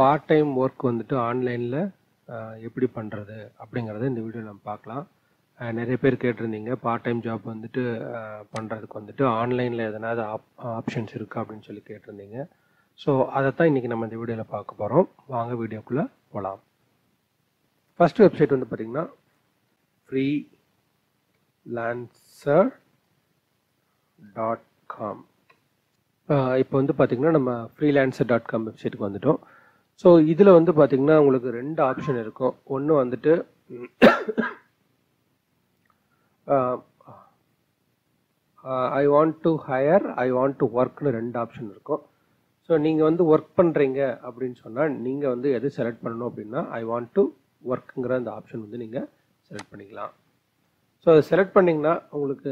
Part time work வந்துட்டு ஆன்லைனில் எப்படி பண்ணுறது அப்படிங்கிறத இந்த வீடியோ நம்ம பார்க்கலாம். நிறைய பேர் கேட்டிருந்தீங்க பார்ட் டைம் ஜாப் வந்துட்டு பண்ணுறதுக்கு வந்துட்டு ஆன்லைனில் எதனாவது ஆப்ஷன்ஸ் இருக்குது அப்படின்னு சொல்லி கேட்டிருந்தீங்க. ஸோ அதைத்தான் இன்றைக்கி நம்ம இந்த வீடியோவில் பார்க்க போகிறோம். வாங்க வீடியோக்குள்ளே போகலாம். ஃபஸ்ட்டு வெப்சைட் வந்து பார்த்திங்கன்னா Freelancer.com. இப்போ வந்து பார்த்திங்கன்னா நம்ம Freelancer.com வெப்சைட்டுக்கு வந்துவிட்டோம். ஸோ இதில் வந்து பார்த்திங்கன்னா உங்களுக்கு ரெண்டு ஆப்ஷன் இருக்கும். ஒன்று வந்துட்டு I want to hire, I want to ஒர்க்னு ரெண்டு ஆப்ஷன் இருக்கும். ஸோ நீங்கள் வந்து ஒர்க் பண்ணுறீங்க அப்படின்னு சொன்னால் நீங்கள் வந்து எது செலக்ட் பண்ணணும் அப்படின்னா ஐ வாண்ட் டு ஒர்க்குங்கிற அந்த ஆப்ஷன் வந்து நீங்கள் செலக்ட் பண்ணிக்கலாம். ஸோ அதை செலக்ட் பண்ணிங்கன்னா உங்களுக்கு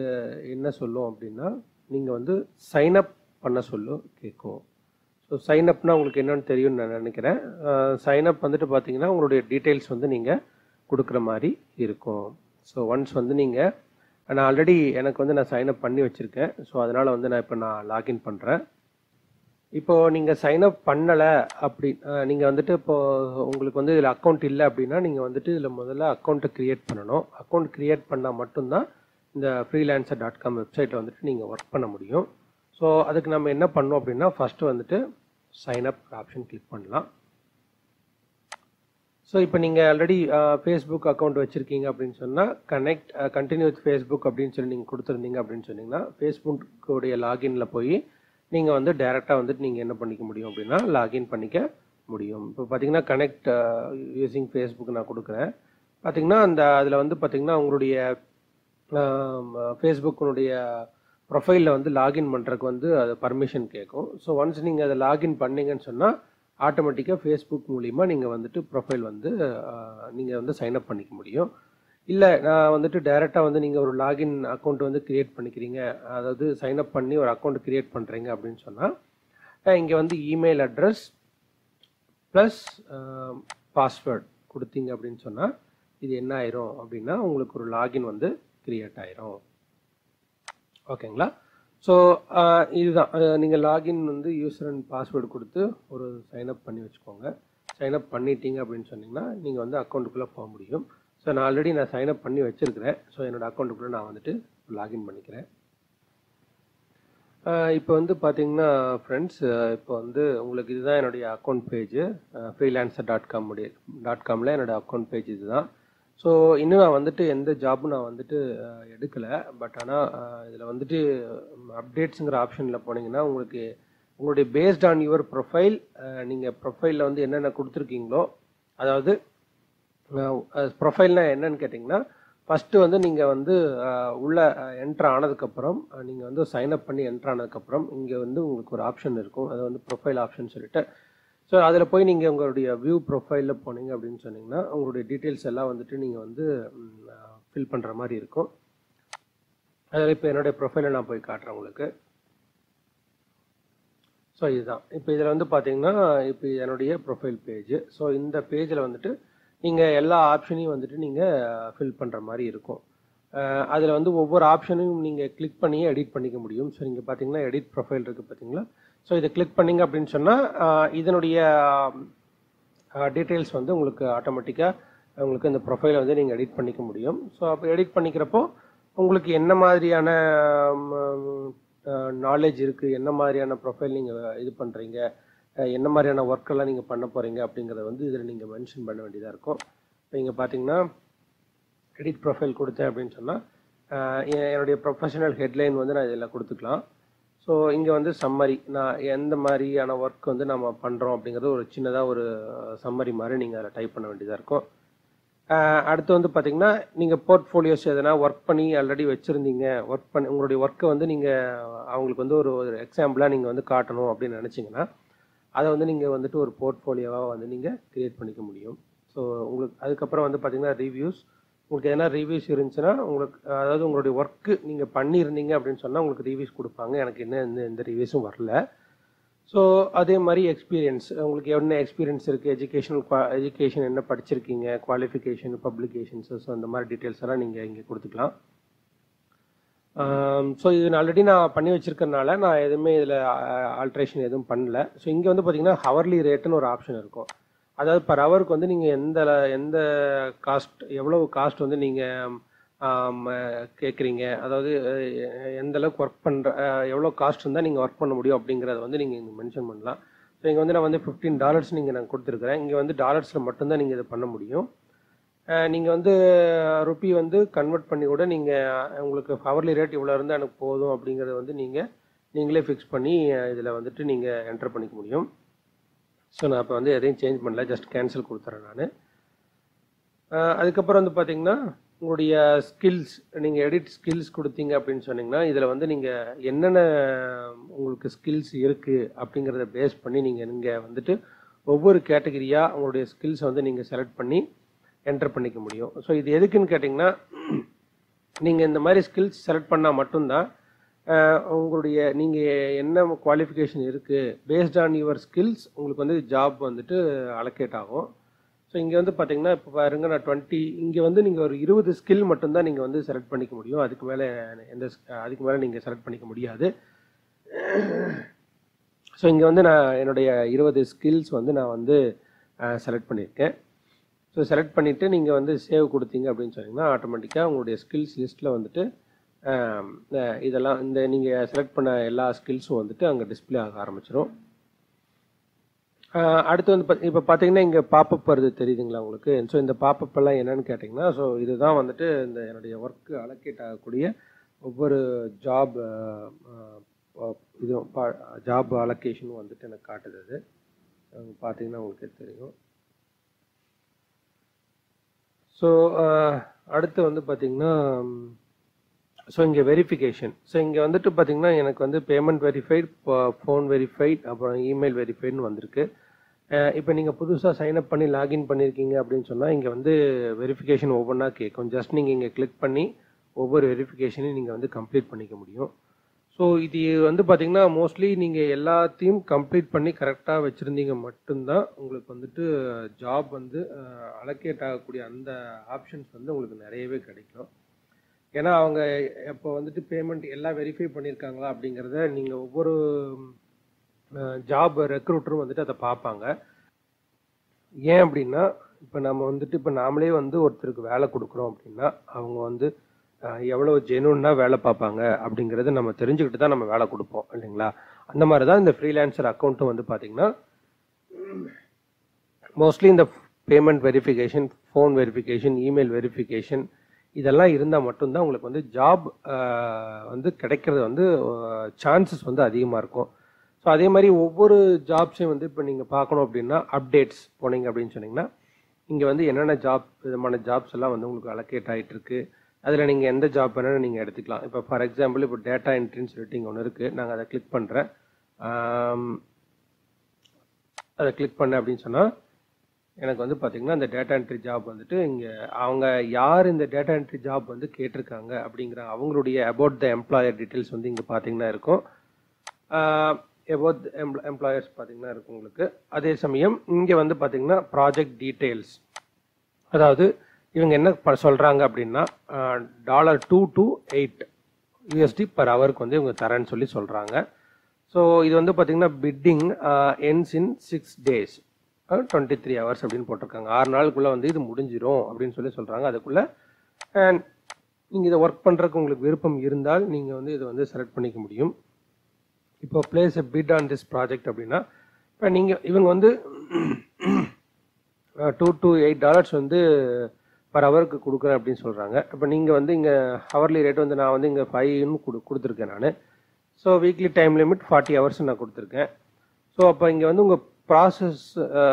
என்ன சொல்லும் அப்படின்னா நீங்கள் வந்து சைன்அப் பண்ண சொல்லும் கேட்கும். ஸோ சைன்அப்னால் உங்களுக்கு என்னென்னு தெரியும்னு நான் நினைக்கிறேன். சைன்அப் வந்துட்டு பார்த்தீங்கன்னா உங்களுடைய டீட்டெயில்ஸ் வந்து நீங்கள் கொடுக்குற மாதிரி இருக்கும். ஸோ ஒன்ஸ் வந்து நீங்கள் நான் ஆல்ரெடி எனக்கு வந்து நான் சைன்அப் பண்ணி வச்சுருக்கேன். ஸோ அதனால் வந்து நான் இப்போ நான் லாகின் பண்ணுறேன். இப்போது நீங்கள் சைன்அப் பண்ணலை அப்படி நீங்கள் வந்துட்டு இப்போது உங்களுக்கு வந்து இதில் அக்கௌண்ட் இல்லை அப்படின்னா நீங்கள் வந்துட்டு இதில் முதல்ல அக்கௌண்ட்டை க்ரியேட் பண்ணணும். அக்கௌண்ட் க்ரியேட் பண்ணால் மட்டும்தான் இந்த Freelancer.com வெப்சைட்டில் வந்துட்டு நீங்கள் ஒர்க் பண்ண முடியும். ஸோ அதுக்கு நம்ம என்ன பண்ணோம் அப்படின்னா ஃபஸ்ட்டு வந்துட்டு சைன்அப் ஆப்ஷன் கிளிக் பண்ணலாம். ஸோ இப்போ நீங்கள் ஆல்ரெடி ஃபேஸ்புக் அக்கௌண்ட் வச்சுருக்கீங்க அப்படின்னு சொன்னால் கண்டினியூ வித் ஃபேஸ்புக் அப்படின்னு சொல்லி நீங்கள் கொடுத்துருந்தீங்க அப்படின்னு சொன்னீங்கன்னா ஃபேஸ்புக்குடைய லாகினில் போய் நீங்கள் வந்து டைரெக்டாக வந்துட்டு நீங்கள் என்ன பண்ணிக்க முடியும் அப்படின்னா லாகின் பண்ணிக்க முடியும். இப்போ பார்த்தீங்கன்னா கனெக்ட் யூஸிங் ஃபேஸ்புக் நான் கொடுக்குறேன். பார்த்தீங்கன்னா அந்த அதில் வந்து பார்த்திங்கன்னா உங்களுடைய ஃபேஸ்புக்கினுடைய ப்ரொஃபைலில் வந்து லாகின் பண்ணுறதுக்கு வந்து அது பர்மிஷன் கேட்கும். ஸோ ஒன்ஸ் நீங்கள் அதை லாகின் பண்ணிங்கன்னு சொன்னால் ஆட்டோமேட்டிக்காக ஃபேஸ்புக் மூலிமா நீங்கள் வந்துட்டு ப்ரொஃபைல் வந்து நீங்கள் வந்து சைன்அப் பண்ணிக்க முடியும். இல்லை நான் வந்துட்டு டைரெக்டாக வந்து நீங்கள் ஒரு லாகின் அக்கௌண்ட் வந்து க்ரியேட் பண்ணிக்கிறீங்க, அதாவது சைன்அப் பண்ணி ஒரு அக்கௌண்ட் க்ரியேட் பண்ணுறீங்க அப்படின்னு சொன்னால் இங்கே வந்து இமெயில் அட்ரஸ் ப்ளஸ் பாஸ்வேர்ட் கொடுத்தீங்க அப்படின்னு சொன்னால் இது என்ன ஆயிரும் அப்படின்னா உங்களுக்கு ஒரு லாகின் வந்து க்ரியேட் ஆயிரும். ஓகேங்களா? ஸோ இதுதான் நீங்கள் லாகின் வந்து யூசர் அண்ட் பாஸ்வேர்டு கொடுத்து ஒரு சைன்அப் பண்ணி வச்சுக்கோங்க. சைன்அப் பண்ணிட்டீங்க அப்படின்னு சொன்னீங்கன்னா நீங்கள் வந்து அக்கௌண்ட்டுக்குள்ளே போக முடியும். ஸோ நான் ஆல்ரெடி நான் சைன்அப் பண்ணி வச்சுருக்கிறேன். ஸோ என்னோடய அக்கௌண்ட்டுக்குள்ளே நான் வந்துட்டு லாகின் பண்ணிக்கிறேன். இப்போ வந்து பார்த்தீங்கன்னா ஃப்ரெண்ட்ஸ், இப்போ வந்து உங்களுக்கு இதுதான் என்னுடைய அக்கௌண்ட் பேஜு. Freelancer.com .comல என்னோடய அக்கௌண்ட் பேஜ் இது தான். ஸோ இன்னும் நான் வந்துட்டு எந்த ஜாப்பும் நான் வந்துட்டு எடுக்கலை. பட் ஆனால் இதில் வந்துட்டு அப்டேட்ஸுங்கிற ஆப்ஷனில் போனீங்கன்னா உங்களுக்கு உங்களுடைய பேஸ்ட் ஆன் யுவர் ப்ரொஃபைல் நீங்கள் ப்ரொஃபைலில் வந்து என்னென்ன கொடுத்துருக்கீங்களோ, அதாவது ப்ரொஃபைல்னால் என்னன்னு கேட்டிங்கன்னா ஃபஸ்ட்டு வந்து நீங்கள் வந்து உள்ளே என்ட்ரு ஆனதுக்கப்புறம் நீங்கள் வந்து சைன்அப் பண்ணி என்ட்ரு ஆனதுக்கப்புறம் இங்கே வந்து உங்களுக்கு ஒரு ஆப்ஷன் இருக்கும். அது வந்து ப்ரொஃபைல் ஆப்ஷன் சொல்லிட்டு ஸோ அதில் போய் நீங்கள் உங்களுடைய வியூ ப்ரொஃபைலில் போனீங்க அப்படின்னு சொன்னீங்கன்னா உங்களுடைய டீட்டெயில்ஸ் எல்லாம் வந்துட்டு நீங்கள் வந்து ஃபில் பண்ணுற மாதிரி இருக்கும். அதில் இப்போ என்னுடைய ப்ரொஃபைலை நான் போய் காட்டுறேன் உங்களுக்கு. ஸோ இதுதான் இப்போ இதில் வந்து பார்த்தீங்கன்னா இப்போ என்னுடைய ப்ரொஃபைல் பேஜ். ஸோ இந்த பேஜில் வந்துட்டு நீங்கள் எல்லா ஆப்ஷனையும் வந்துட்டு நீங்கள் ஃபில் பண்ணுற மாதிரி இருக்கும். அதில் வந்து ஒவ்வொரு ஆப்ஷனையும் நீங்கள் கிளிக் பண்ணியே எடிட் பண்ணிக்க முடியும். ஸோ நீங்கள் பார்த்தீங்கன்னா எடிட் ப்ரொஃபைல் இருக்குது பார்த்தீங்களா. ஸோ இதை கிளிக் பண்ணிங்க அப்படின்னு சொன்னால் இதனுடைய டீட்டெயில்ஸ் வந்து உங்களுக்கு ஆட்டோமேட்டிக்காக உங்களுக்கு இந்த ப்ரொஃபைலை வந்து நீங்கள் எடிட் பண்ணிக்க முடியும். ஸோ அப்போ எடிட் பண்ணிக்கிறப்போ உங்களுக்கு என்ன மாதிரியான நாலேஜ் இருக்குது, என்ன மாதிரியான ப்ரொஃபைல் நீங்கள் இது பண்ணுறீங்க, என்ன மாதிரியான ஒர்க்கெல்லாம் நீங்கள் பண்ண போகிறீங்க அப்படிங்கிறத வந்து இதில் நீங்கள் மென்ஷன் பண்ண வேண்டியதாக இருக்கும். இப்போ இங்கே பார்த்தீங்கன்னா எடிட் ப்ரொஃபைல் கொடுத்தேன் அப்படின்னு சொன்னால் என்னுடைய ப்ரொஃபஷனல் ஹெட்லைன் வந்து நான் இதில் கொடுத்துக்கலாம். ஸோ இங்கே வந்து சம்மரி நான் எந்த மாதிரியான ஒர்க் வந்து நம்ம பண்ணுறோம் அப்படிங்கிறது ஒரு சின்னதாக ஒரு சம்மரி மாதிரி நீங்கள் அதில் டைப் பண்ண வேண்டியதாக இருக்கும். அடுத்து வந்து பார்த்திங்கன்னா நீங்கள் போர்ட்ஃபோலியோஸ் எதனா ஒர்க் பண்ணி ஆல்ரெடி வச்சுருந்தீங்க, ஒர்க் பண்ணி உங்களுடைய ஒர்க்கை வந்து நீங்கள் அவங்களுக்கு வந்து ஒரு ஒரு எக்ஸாம்பிளாக நீங்கள் வந்து காட்டணும் அப்படின்னு நினச்சிங்கன்னா அதை வந்து நீங்கள் வந்துட்டு ஒரு போர்ட்ஃபோலியோவாக வந்து நீங்கள் க்ரியேட் பண்ணிக்க முடியும். ஸோ உங்களுக்கு அதுக்கப்புறம் வந்து பார்த்திங்கன்னா ரிவ்யூஸ், உங்களுக்கு எதனா ரிவ்யூஸ் இருந்துச்சுன்னா உங்களுக்கு அதாவது உங்களுடைய ஒர்க்கு நீங்கள் பண்ணியிருந்தீங்க அப்படின்னு சொன்னால் உங்களுக்கு ரிவ்யூஸ் கொடுப்பாங்க. எனக்கு என்ன எந்த ரிவ்யூஸும் வரல. ஸோ அதே மாதிரி எக்ஸ்பீரியன்ஸ், உங்களுக்கு என்ன எக்ஸ்பீரியன்ஸ் இருக்குது, எஜுகேஷன் என்ன படிச்சிருக்கீங்க, குவாலிஃபிகேஷன், பப்ளிகேஷன்ஸஸ், அந்த மாதிரி டீட்டெயில்ஸ் எல்லாம் நீங்கள் இங்கே கொடுத்துக்கலாம். ஸோ இது ஆல்ரெடி நான் பண்ணி வச்சுருக்கறனால நான் எதுவுமே இதில் ஆல்ட்ரேஷன் எதுவும் பண்ணலை. ஸோ இங்கே வந்து பார்த்திங்கன்னா ஹவர்லி ரேட்டுன்னு ஒரு ஆப்ஷன் இருக்கும். அதாவது பர் ஹவருக்கு வந்து நீங்கள் எந்த காஸ்ட் எவ்வளவு காஸ்ட் வந்து நீங்கள் கேட்குறீங்க, அதாவது எந்தளவுக்கு ஒர்க் பண்ணுற எவ்வளோ காஸ்ட் இருந்தால் நீங்கள் ஒர்க் பண்ண முடியும் அப்படிங்கிறத வந்து நீங்கள் இங்கே மென்ஷன் பண்ணலாம். ஸோ இங்கே வந்து நான் வந்து $15 நீங்கள் நான் கொடுத்துருக்குறேன். இங்கே வந்து டாலர்ஸில் மட்டும்தான் நீங்கள் இதை பண்ண முடியும். நீங்கள் வந்து ருப்பி வந்து கன்வெர்ட் பண்ணி கூட நீங்கள் உங்களுக்கு ஹவர்லி ரேட் இவ்வளோ இருந்தால் எனக்கு போதும் அப்படிங்கிறத வந்து நீங்களே ஃபிக்ஸ் பண்ணி இதில் வந்துட்டு நீங்கள் என்டர் பண்ணிக்க முடியும். ஸோ நான் இப்போ வந்து எதையும் சேஞ்ச் பண்ணல, ஜஸ்ட் கேன்சல் கொடுத்துறேன் நான். அதுக்கப்புறம் வந்து பார்த்திங்கன்னா உங்களுடைய ஸ்கில்ஸ், நீங்கள் எடிட் ஸ்கில்ஸ் கொடுத்தீங்க அப்படின்னு சொன்னிங்கன்னா இதில் வந்து நீங்கள் என்னென்ன உங்களுக்கு ஸ்கில்ஸ் இருக்குது அப்படிங்கிறத பேஸ் பண்ணி நீங்கள் வந்துட்டு ஒவ்வொரு கேட்டகிரியாக உங்களுடைய ஸ்கில்ஸை வந்து நீங்கள் செலக்ட் பண்ணி என்டர் பண்ணிக்க முடியும். ஸோ இது எதுக்குன்னு கேட்டிங்கன்னா, நீங்கள் இந்த மாதிரி ஸ்கில்ஸ் செலக்ட் பண்ணால் மட்டும்தான் உங்களுடைய நீங்கள் என்ன குவாலிஃபிகேஷன் இருக்குது பேஸ்ட் ஆன் யுவர் ஸ்கில்ஸ் உங்களுக்கு வந்து ஜாப் வந்துட்டு அலோகேட் ஆகும். ஸோ இங்கே வந்து பார்த்திங்கன்னா இப்போ பாருங்க நான் 20 இங்கே வந்து நீங்கள் ஒரு 20 ஸ்கில் மட்டும்தான் நீங்கள் வந்து செலக்ட் பண்ணிக்க முடியும். அதுக்கு மேலே நீங்கள் செலக்ட் பண்ணிக்க முடியாது. ஸோ இங்கே வந்து நான் என்னுடைய 20 ஸ்கில்ஸ் வந்து நான் வந்து செலக்ட் பண்ணியிருக்கேன். ஸோ செலக்ட் பண்ணிவிட்டு நீங்கள் வந்து சேவ் கொடுத்தீங்க அப்படின்னு சொன்னிங்கன்னா ஆட்டோமேட்டிக்காக உங்களுடைய ஸ்கில்ஸ் லிஸ்ட்டில் வந்துட்டு இதெல்லாம் இந்த நீங்கள் செலக்ட் பண்ண எல்லா ஸ்கில்ஸும் வந்துட்டு அங்கே டிஸ்பிளே ஆக ஆரம்பிச்சிடும். அடுத்து வந்து இப்போ பார்த்தீங்கன்னா இங்கே பாப்பப் வருது, தெரியுதுங்களா உங்களுக்கு? ஸோ இந்த பாப்பப்பெல்லாம் என்னென்னு கேட்டிங்கன்னா, ஸோ இதுதான் வந்துட்டு இந்த என்னுடைய ஒர்க்கு அலோகேட் ஆகக்கூடிய ஒவ்வொரு ஜாப் அலோகேஷனும் வந்துட்டு எனக்கு காட்டுது. அது பார்த்தீங்கன்னா உங்களுக்கே தெரியும். ஸோ அடுத்து வந்து பார்த்திங்கன்னா ஸோ இங்கே வெரிஃபிகேஷன். ஸோ இங்கே வந்துட்டு பார்த்திங்கன்னா எனக்கு வந்து பேமெண்ட் வெரிஃபைட், ஃபோன் வெரிஃபைட், அப்புறம் இமெயில் வெரிஃபைட்னு வந்திருக்கு. இப்போ நீங்கள் புதுசாக சைன்அப் பண்ணி லாகின் பண்ணியிருக்கீங்க அப்படின்னு சொன்னால் இங்கே வந்து வெரிஃபிகேஷன் ஒவ்வொன்றா கேட்கும். ஜஸ்ட் நீங்கள் இங்கே கிளிக் பண்ணி ஒவ்வொரு வெரிஃபிகேஷனையும் நீங்கள் வந்து கம்ப்ளீட் பண்ணிக்க முடியும். ஸோ இது வந்து பார்த்திங்கன்னா மோஸ்ட்லி நீங்கள் எல்லாத்தையும் கம்ப்ளீட் பண்ணி கரெக்டாக வச்சுருந்தீங்க மட்டும்தான் உங்களுக்கு வந்துட்டு ஜாப் வந்து அலோகேட் ஆகக்கூடிய அந்த ஆப்ஷன்ஸ் வந்து உங்களுக்கு நிறையவே கிடைக்கும். ஏன்னா அவங்க இப்போ வந்துட்டு பேமெண்ட் எல்லாம் வெரிஃபை பண்ணியிருக்காங்களா அப்படிங்கிறத நீங்கள் ஒவ்வொரு ஜாப் ரெக்ரூட்டரும் வந்துட்டு அதை பார்ப்பாங்க. ஏன் அப்படின்னா இப்போ நம்ம வந்துட்டு இப்போ நாமளே வந்து ஒருத்தருக்கு வேலை கொடுக்குறோம் அப்படின்னா அவங்க வந்து எவ்வளோ ஜெனுன்னா வேலை பார்ப்பாங்க அப்படிங்கிறத நம்ம தெரிஞ்சுக்கிட்டு தான் நம்ம வேலை கொடுப்போம், இல்லைங்களா? அந்த மாதிரி தான் இந்த ஃப்ரீலான்சர் அக்கௌண்ட்டும் வந்து பார்த்திங்கன்னா மோஸ்ட்லி இந்த payment verification, phone verification, email verification இதெல்லாம் இருந்தால் மட்டும்தான் உங்களுக்கு வந்து ஜாப் வந்து கிடைக்கிறது வந்து சான்சஸ் வந்து அதிகமாக இருக்கும். ஸோ அதே மாதிரி ஒவ்வொரு ஜாப்ஸையும் வந்து இப்போ நீங்கள் பார்க்கணும் அப்படின்னா அப்டேட்ஸ் போனீங்க அப்படின்னு சொன்னிங்கன்னா இங்கே வந்து என்னென்ன விதமான ஜாப்ஸ் எல்லாம் வந்து உங்களுக்கு அலோகேட் ஆகிட்டுருக்கு, அதில் நீங்கள் எந்த ஜாப் வேணும்னு நீங்கள் எடுத்துக்கலாம். இப்போ ஃபார் எக்ஸாம்பிள் இப்போ டேட்டா என்ட்ரின்னு சொல்லிட்டு இங்கே ஒன்று இருக்குது. நாங்கள் அதை கிளிக் பண்ணுறேன். அதை கிளிக் பண்ணேன் அப்படின்னு சொன்னால் எனக்கு வந்து பார்த்திங்கன்னா இந்த டேட்டா என்ட்ரி ஜாப் வந்துட்டு இங்கே அவங்க யார் இந்த டேட்டா என்ட்ரி ஜாப் வந்து கேட்டிருக்காங்க அப்படிங்கிற அவங்களுடைய அபவுட் த எம்ப்ளாயர் டீட்டெயில்ஸ் வந்து இங்கே பார்த்திங்கன்னா இருக்கும். அபவுட் எம்ப்ளாயர்ஸ் பார்த்திங்கன்னா இருக்கும் உங்களுக்கு. அதே சமயம் இங்கே வந்து பார்த்திங்கன்னா ப்ராஜெக்ட் டீட்டெயில்ஸ், அதாவது இவங்க என்ன சொல்கிறாங்க அப்படின்னா $2 to $8 பர் ஹவருக்கு வந்து இவங்க தரேன்னு சொல்கிறாங்க. ஸோ இது வந்து பார்த்திங்கன்னா bidding ends in 6 days 23 hours அப்படின்னு போட்டிருக்காங்க. 6 நாளுக்குள்ளே வந்து இது முடிஞ்சிடும் அப்படின்னு சொல்கிறாங்க. அதுக்குள்ளே நீங்கள் இதை ஒர்க் பண்ணுறதுக்கு உங்களுக்கு விருப்பம் இருந்தால் நீங்கள் வந்து இதை வந்து செலக்ட் பண்ணிக்க முடியும். இப்போ place a bid on this project அப்படின்னா இப்போ நீங்கள் இவங்க வந்து $2 to $8 வந்து பர் ஹவருக்கு கொடுக்குறேன் அப்படின்னு சொல்கிறாங்க. இப்போ நீங்கள் வந்து இங்கே ஹவர்லி ரேட் வந்து நான் வந்து இங்கே 5ன்னு கொடுத்துருக்கேன் நான். So weekly time limit 40 hours நான் கொடுத்துருக்கேன். ஸோ அப்போ இங்கே வந்து உங்கள் ப்ராசஸ்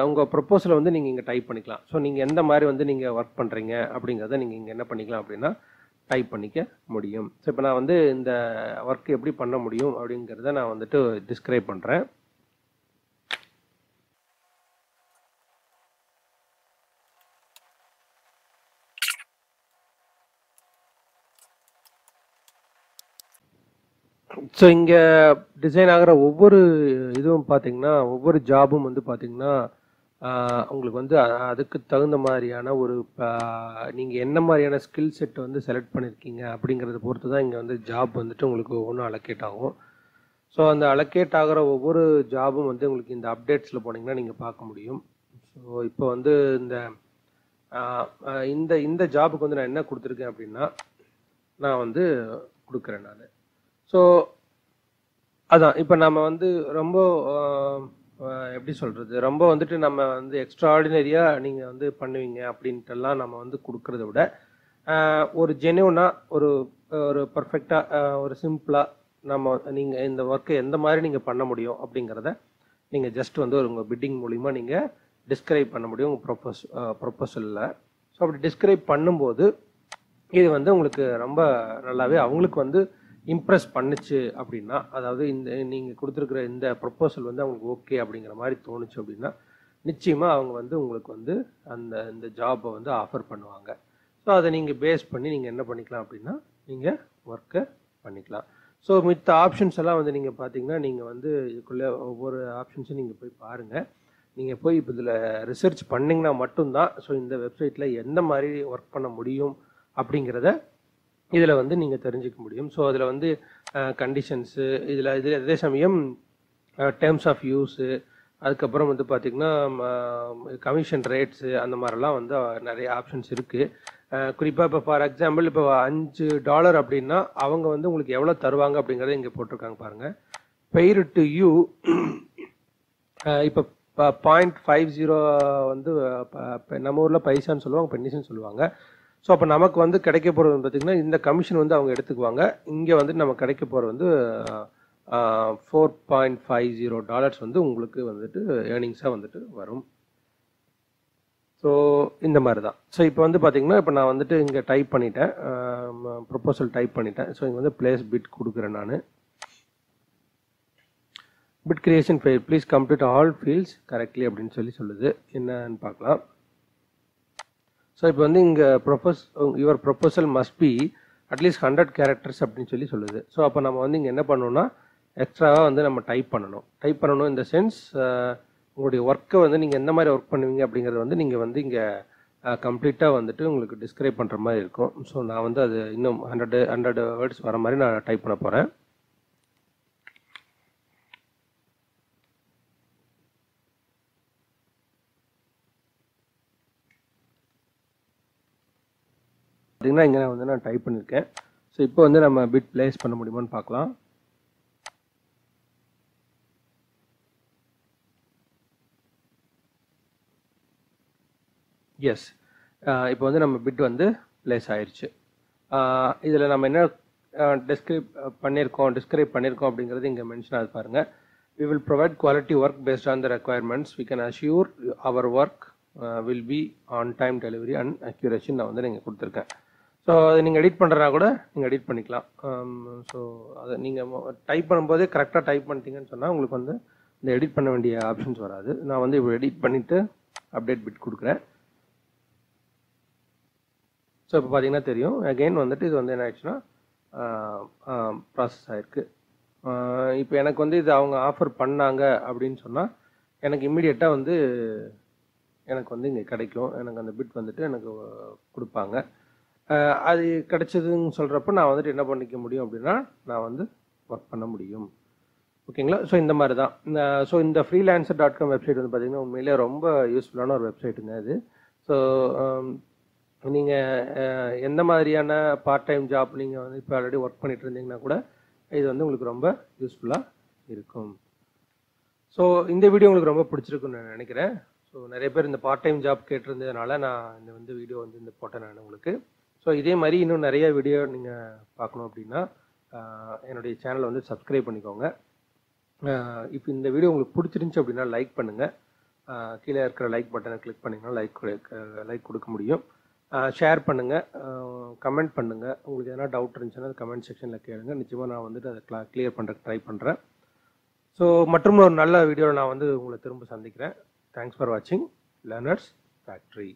உங்கள் ப்ரொப்போசலை வந்து நீங்கள் இங்கே டைப் பண்ணிக்கலாம். ஸோ நீங்கள் எந்த மாதிரி வந்து நீங்கள் ஒர்க் பண்ணுறீங்க அப்படிங்கிறத நீங்கள் இங்கே என்ன பண்ணிக்கலாம் அப்படின்னா டைப் பண்ணிக்க முடியும். ஸோ இப்போ நான் வந்து இந்த ஒர்க்கு எப்படி பண்ண முடியும் அப்படிங்கிறத நான் வந்துட்டு டிஸ்கிரைப் பண்ணுறேன். ஸோ இங்கே டிசைன் ஆகிற ஒவ்வொரு இதுவும் பார்த்திங்கன்னா ஒவ்வொரு ஜாபும் வந்து பார்த்திங்கன்னா உங்களுக்கு வந்து அதுக்கு தகுந்த மாதிரியான ஒரு நீங்க என்ன மாதிரியான ஸ்கில் செட் வந்து செலக்ட் பண்ணிருக்கீங்க அப்படிங்கறது பொறுத்து தான் இங்க வந்து ஜாப் வந்துட்டு உங்களுக்கு ஒவ்வொரு அலோகேட் ஆகும் சோ அந்த அலோகேட் ஆகுற ஒவ்வொரு ஜாபும் வந்து உங்களுக்கு இந்த அப்டேட்ஸ்ல போனீங்கன்னா நீங்க பார்க்க முடியும் சோ இப்போ வந்து இந்த இந்த ஜாபுக்கு வந்து நான் என்ன கொடுத்திருக்கேன் அப்படினா நான் வந்து கொடுக்கிறேன் நான் சோ அதான் இப்போ நாம வந்து ரொம்ப எப்படி சொல்றது ரொம்ப வந்துட்டு நம்ம வந்து எக்ஸ்ட்ரா ஆர்டினரியா நீங்க வந்து பண்ணுவீங்க அப்படிட்டெல்லாம் நாம வந்து குடுக்குறத விட ஒரு ஜெனூனா ஒரு ஒரு பெர்ஃபெக்ட்டா ஒரு சிம்பிளா நம்ம நீங்க இந்த வர்க்க எந்த மாதிரி நீங்க பண்ண முடியும் அப்படிங்கறதை நீங்க ஜஸ்ட் வந்து ஒரு உங்க பிட்டிங் மூலமா நீங்க டிஸ்கிரைப் பண்ண முடியும் உங்க ப்ரோபோசல்ல சோ அப்படி டிஸ்கிரைப் பண்ணும்போது இது வந்து உங்களுக்கு ரொம்ப நல்லாவே அவங்களுக்கு வந்து Impress பண்ணுச்சு அப்படினா அதாவது இந்த நீங்க கொடுத்திருக்கிற இந்த ப்ரோபோசல் வந்து உங்களுக்கு ஓகே அப்படிங்கற மாதிரி தோணுச்சு அப்படினா நிச்சயமா அவங்க வந்து உங்களுக்கு வந்து அந்த இந்த ஜாபை வந்து ஆஃபர் பண்ணுவாங்க சோ அத நீங்க பேஸ் பண்ணி நீங்க என்ன பண்ணிக்கலாம் அப்படினா நீங்க வர்க்க பண்ணிக்கலாம் சோ மித்த ஆப்ஷன்ஸ் எல்லாம் வந்து நீங்க பாத்தீங்கன்னா நீங்க வந்து இதுக்குள்ள ஒவ்வொரு ஆப்ஷன்ஸையும் நீங்க போய் பாருங்க நீங்க போய் இதுல ரிசர்ச் பண்ணீங்கனா மட்டும் தான் சோ இந்த வெப்சைட்ல என்ன மாதிரி வர்க் பண்ண முடியும் அப்படிங்கறதை இதுல வந்து நீங்க தெரிஞ்சிக்க முடியும் சோ அதுல வந்து கண்டிஷன்ஸ் இதுல அதே சமயம் டர்ம்ஸ் ஆஃப் யூஸ் அதுக்கு அப்புறம் வந்து பாத்தீங்கன்னா கமிஷன் ரேட்ஸ் அந்த மாதிரிலாம் வந்து நிறைய ஆப்ஷன்ஸ் இருக்கு குறிப்பா இப்ப ஃபார் எக்ஸாம்பிள் இப்ப $5 அப்படினா அவங்க வந்து உங்களுக்கு எவ்வளவு தருவாங்க அப்படிங்கறதை இங்க போட்டுருக்காங்க பாருங்க paid to you இப்ப 0.50 வந்து நம்ம ஊர்ல பைசான்னு சொல்லுவாங்க பென்னிஸ்னு சொல்லுவாங்க சோ அப்ப நமக்கு வந்து கிடைக்க போறது பாத்தீங்கன்னா இந்த கமிஷன் வந்து அவங்க எடுத்துக்குவாங்க இங்க வந்து நம்ம கிடைக்க போறது வந்து $4.50 வந்து உங்களுக்கு வந்துட்டு earningsா வந்துட்டு வரும் சோ இந்த மாதிரி தான் சோ இப்போ வந்து பாத்தீங்கன்னா இப்போ நான் வந்துட்டு இங்க டைப் பண்ணிட்டேன் ப்ரோபோசல் டைப் பண்ணிட்டேன் சோ இங்க வந்து பிளேஸ் பிட் கொடுக்கிறேன் நான் bid creation fail please complete all fields correctly அப்படினு சொல்லுது என்னன்னு பார்க்கலாம் So இப்போ வந்து இங்க your proposal must be at least 100 characters அப்படினு சொல்லி சொல்லுது சோ அப்ப நம்ம வந்து இங்க என்ன பண்ணனும்னா எக்ஸ்ட்ராவா வந்து நம்ம டைப் பண்ணனும் in the sense உங்களுடைய வர்க்க வந்து நீங்க என்ன மாதிரி வர்க் பண்ணுவீங்க அப்படிங்கறது வந்து நீங்க வந்து இங்க கம்ப்ளீட்டா வந்துட்டு உங்களுக்கு டிஸ்கிரைப் பண்ற மாதிரி இருக்கும் சோ நான் வந்து அது இன்னும் 100 words வர மாதிரி நான் டைப் பண்ண போறேன் இங்க நான் வந்து டைப் பண்ணிருக்கேன் சோ இப்போ வந்து நம்ம பிட் பிளேஸ் பண்ண முடியுமான்னு பார்க்கலாம் எஸ் இப்போ வந்து நம்ம பிட் வந்து பிளேஸ் ஆயிருச்சு இதுல நம்ம என்ன டிஸ்கிரைப் பண்ணிருக்கோம் அப்படிங்கறது இங்க மென்ஷன் ஆது பாருங்க we will provide quality work based on the requirements we can assure our work will be on time delivery and accuracy நான் வந்து இங்க கொடுத்திருக்கேன் சோ அத நீங்க எடிட் பண்றனா கூட நீங்க எடிட் பண்ணிக்கலாம் சோ அத நீங்க டைப் பண்ணும்போது கரெக்ட்டா டைப் பண்ணிட்டீங்கன்னு சொன்னா உங்களுக்கு வந்து இந்த எடிட் பண்ண வேண்டிய ஆப்ஷன்ஸ் வராது நான் வந்து இப்போ எடிட் பண்ணிட்டு அப்டேட் பிட் கொடுக்கிறேன் சோ இப்போ பாத்தீங்கன்னா தெரியும் அகைன் வந்துட்டு இது வந்து என்ன ஆச்சுனா process ஆயிருக்கு இப்போ எனக்கு வந்து இது அவங்க ஆஃபர் பண்ணாங்க அப்படினு சொன்னா எனக்கு இமிடியேட்டா வந்து எனக்கு வந்து இங்க கிடைக்கும் எனக்கு அந்த பிட் வந்துட்டு எனக்கு கொடுப்பாங்க அது கிடைச்சதுன்னு சொல்றப்ப நான் வந்து என்ன பண்ணிக்க முடியும் அப்படினா நான் வந்து வர்க் பண்ண முடியும் ஓகேங்களா சோ இந்த மாதிரி தான் சோ இந்த freelancer.com வெப்சைட் வந்து பாத்தீங்கன்னா உண்மையிலேயே ரொம்ப யூஸ்புல்லான ஒரு வெப்சைட்ங்க இது சோ நீங்க எந்த மாதிரியான பார்ட் டைம் ஜாப் நீங்க வந்து இப்ப ஆல்ரெடி வர்க் பண்ணிட்டு இருந்தீங்கன்னா கூட இது வந்து உங்களுக்கு ரொம்ப யூஸ்புல்லா இருக்கும் சோ இந்த வீடியோ உங்களுக்கு ரொம்ப பிடிச்சிருக்கும்னு நான் நினைக்கிறேன் சோ நிறைய பேர் இந்த பார்ட் டைம் ஜாப் கேட்டிருந்ததனால நான் இந்த வந்து வீடியோ வந்து இந்த போட்டேன் நான் உங்களுக்கு சோ இதே மாதிரி இன்னும் நிறைய வீடியோ நீங்க பார்க்கணும் அப்படினா என்னோட சேனலை வந்து சப்ஸ்கிரைப் பண்ணிக்கோங்க இப்போ இந்த வீடியோ உங்களுக்கு பிடிச்சிருந்துச்சு அப்படினா லைக் பண்ணுங்க கீழ இருக்கிற லைக் பட்டனை கிளிக் பண்ணீங்கனா லைக் கொடுக்க முடியும் ஷேர் பண்ணுங்க கமெண்ட் பண்ணுங்க உங்களுக்கு ஏதாவது டவுட் இருந்துச்சுனா கமெண்ட் செக்ஷன்ல கேளுங்க நிச்சயமா நான் வந்து அதை கிளியர் பண்ற ட்ரை பண்றேன் சோ மற்றும் ஒரு நல்ல வீடியோ நான் வந்து உங்களை திரும்ப சந்திக்கிறேன் Thanks for watching Learners Factory.